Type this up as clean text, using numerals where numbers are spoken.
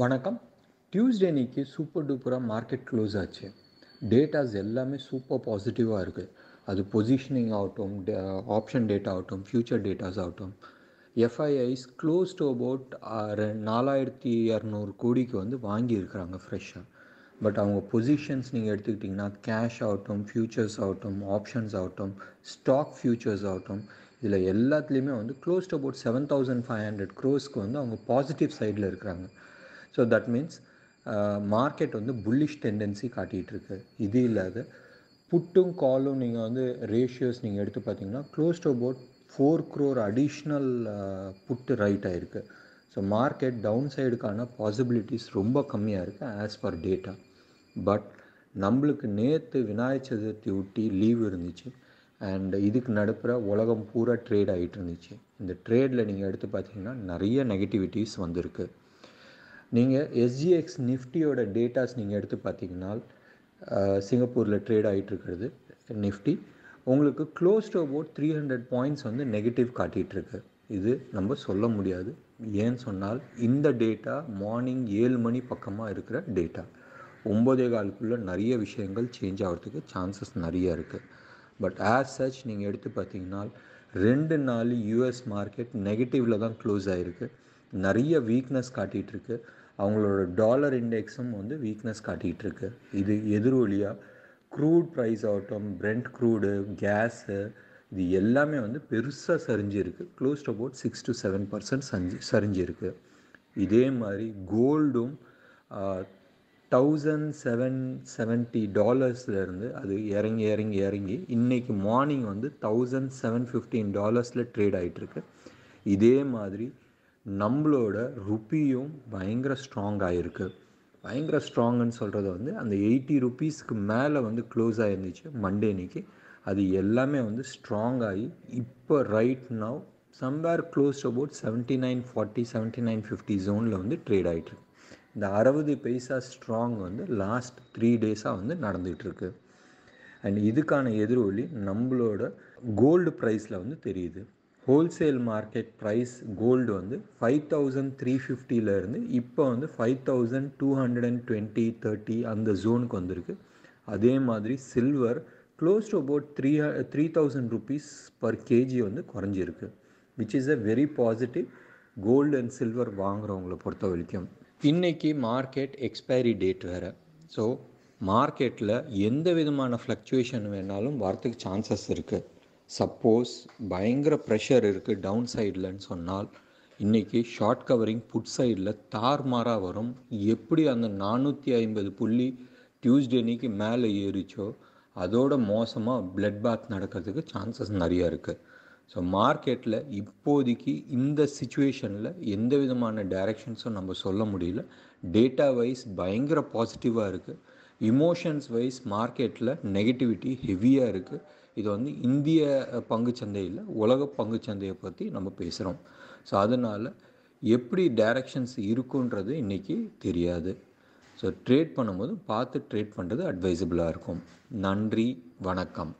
வணக்கம். டியூஸ்டே இன்னைக்கு சூப்பர் டூப்பராக மார்க்கெட் க்ளோஸ் ஆச்சு. டேட்டாஸ் எல்லாமே சூப்பர் பாசிட்டிவாக இருக்குது. அது பொசிஷனிங் ஆகட்டும், ஆப்ஷன் டேட்டா ஆகட்டும், ஃப்யூச்சர் டேட்டாஸ் ஆகட்டும், எஃப்ஐஐஸ் க்ளோஸ் டு அபவுட் 4,200 கோடிக்கு வந்து வாங்கியிருக்கிறாங்க ஃப்ரெஷ்ஷாக. பட் அவங்க பொசிஷன்ஸ் நீங்கள் எடுத்துக்கிட்டிங்கன்னா கேஷ் ஆகட்டும், ஃப்யூச்சர்ஸ் ஆகட்டும், ஆப்ஷன்ஸ் ஆகட்டும், ஸ்டாக் ஃப்யூச்சர்ஸ் ஆகட்டும், இதில் எல்லாத்துலேயுமே வந்து க்ளோஸ் டு அபவுட் 7,500 crores வந்து அவங்க பாசிட்டிவ் சைடில் இருக்கிறாங்க. ஸோ தட் மீன்ஸ் மார்க்கெட் வந்து புல்லிஷ் டெண்டன்சி காட்டிகிட்ருக்கு. இது இல்லாத புட்டும் காலும் நீங்கள் வந்து ரேஷியோஸ் நீங்கள் எடுத்து பார்த்தீங்கன்னா close to about 4 crore additional put right ஆகிருக்கு. ஸோ மார்க்கெட் டவுன் சைடுக்கான பாசிபிலிட்டிஸ் ரொம்ப கம்மியாக இருக்குது ஆஸ் பர் டேட்டா. பட் நம்மளுக்கு நேற்று விநாயகர் சதுர்த்தி ஒட்டி லீவ் இருந்துச்சு. அண்ட் இதுக்கு நடுப்புற உலகம் பூரா ட்ரேட் ஆகிட்டு இருந்துச்சு. இந்த ட்ரேடில் நீங்கள் எடுத்து பார்த்தீங்கன்னா நிறைய நெகட்டிவிட்டிஸ் வந்திருக்கு. நீங்கள் எஸ்ஜிஎக்ஸ் நிஃப்டியோட டேட்டாஸ் நீங்கள் எடுத்து பார்த்தீங்கன்னா சிங்கப்பூரில் ட்ரேட் ஆகிட்டுருக்கிறது நிஃப்டி உங்களுக்கு க்ளோஸ் டு அபவுட் 300 points வந்து நெகட்டிவ் காட்டிகிட்ருக்கு. இது நம்ம சொல்ல முடியாது. ஏன்னு சொன்னால் இந்த டேட்டா மார்னிங் 7 மணி பக்கமாக இருக்கிற டேட்டா. 9:15 நிறைய விஷயங்கள் சேஞ்ச் ஆகிறதுக்கு சான்சஸ் நிறையா இருக்குது. பட் ஆஸ் சச் நீங்கள் எடுத்து பார்த்தீங்கன்னா 2 நாள் யூஎஸ் மார்க்கெட் நெகட்டிவில் தான் க்ளோஸ் ஆகிருக்கு. நிறைய வீக்னஸ் காட்டிகிட்ருக்கு. அவங்களோட டாலர் இண்டெக்ஸும் வந்து வீக்னஸ் காட்டிகிட்ருக்கு. இது எதிரொலியாக க்ரூட் ப்ரைஸ் ஆகட்டும், பிரெண்ட் க்ரூடு, கேஸு, இது எல்லாமே வந்து பெருசாக சரிஞ்சிருக்கு. க்ளோஸ் டு அபவுட் 6 to 7% சரிஞ்சிருக்கு. இதே மாதிரி கோல்டும் $1,770 அது இறங்கி இன்றைக்கி மார்னிங் வந்து $1,715 ட்ரேட் ஆகிட்டுருக்கு. இதே மாதிரி நம்மளோட ருப்பியும் பயங்கர ஸ்ட்ராங் ஆகிருக்கு. பயங்கர ஸ்ட்ராங்குன்னு சொல்கிறது வந்து அந்த 80 rupees மேலே வந்து க்ளோஸ் ஆகிருந்துச்சு மண்டே அன்னைக்கு. அது எல்லாமே வந்து ஸ்ட்ராங் ஆகி இப்போ right now somewhere close to about 79.40 79.50 ஜோனில் வந்து ட்ரேட் ஆகிட்டுருக்கு. இந்த 60 பைசா ஸ்ட்ராங் வந்து லாஸ்ட் 3 days வந்து நடந்துகிட்ருக்கு. அண்ட் இதுக்கான எதிரொலி நம்மளோட கோல்டு ப்ரைஸில் வந்து தெரியுது. ஹோல்சேல் மார்க்கெட் ப்ரைஸ் கோல்டு வந்து 5,350 இப்போ வந்து 5,220-30 அந்த ஜோனுக்கு வந்திருக்கு. அதே மாதிரி silver close to about 3,000 rupees per kg வந்து குறைஞ்சிருக்கு. Which is a very positive gold and silver வாங்குகிறவங்களை பொறுத்த வரைக்கும். இன்றைக்கி மார்க்கெட் எக்ஸ்பைரி டேட் வேறு. ஸோ மார்க்கெட்டில் எந்த விதமான ஃப்ளக்சுவேஷன் வேணாலும் வரத்துக்கு சான்சஸ் இருக்குது. சப்போஸ் பயங்கர ப்ரெஷர் இருக்குது டவுன் சைடில்னு சொன்னால் இன்றைக்கி ஷார்ட் கவரிங் புட் சைடில் தார்மாராக வரும். எப்படி அந்த 450 டியூஸ்டே அன்றைக்கி மேலே ஏறிச்சோ அதோட மோசமாக பிளட் பாத் நடக்கிறதுக்கு சான்சஸ் நிறையா இருக்குது. ஸோ மார்க்கெட்டில் இப்போதைக்கு இந்த சிச்சுவேஷனில் எந்த விதமான டைரக்ஷன்ஸும் நம்ம சொல்ல முடியல. டேட்டா வைஸ் பயங்கர பாசிட்டிவாக இருக்குது. இமோஷன்ஸ் வைஸ் மார்க்கெட்டில் நெகட்டிவிட்டி ஹெவியாக இருக்குது. இது வந்து இந்திய பங்குச்சந்தையில் உலக பங்குச்சந்தையை பற்றி நம்ம பேசுகிறோம். ஸோ அதனால் எப்படி டைரக்ஷன்ஸ் இருக்குன்றது இன்றைக்கி தெரியாது. ஸோ ட்ரேட் பண்ணும்போது பார்த்து ட்ரேட் பண்ணுறது அட்வைசபிளாக இருக்கும். நன்றி, வணக்கம்.